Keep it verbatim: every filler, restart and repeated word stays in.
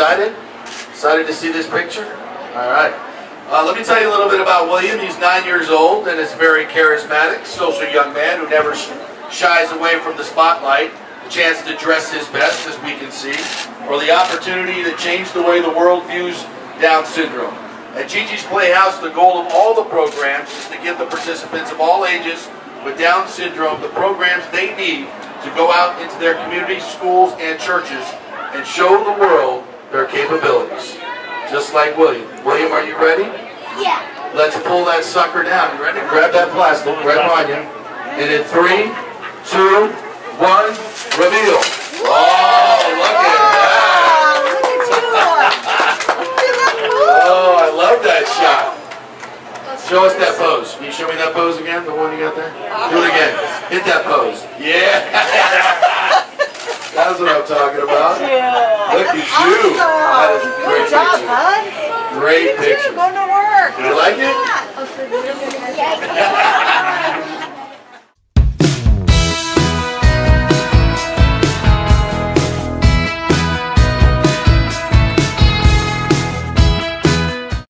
excited? Excited to see this picture? All right. Uh, let me tell you a little bit about William. He's nine years old and is a very charismatic, social young man who never sh shies away from the spotlight, the chance to dress his best, as we can see, or the opportunity to change the way the world views Down syndrome. At Gigi's Playhouse, the goal of all the programs is to give the participants of all ages with Down syndrome the programs they need to go out into their communities, schools, and churches and show the world their capabilities. Just like William. William, are you ready? Yeah. Let's pull that sucker down. You ready? Grab that plastic right behind you. And in three, two, one, reveal. Oh, look at that. Oh, I love that shot. Show us that pose. Can you show me that pose again? The one you got there? Do it again. Hit that pose. Yeah. That's what I'm talking about. Look at you. That is great. Good job, bud. Great picture. Going to work. You like it? Yeah.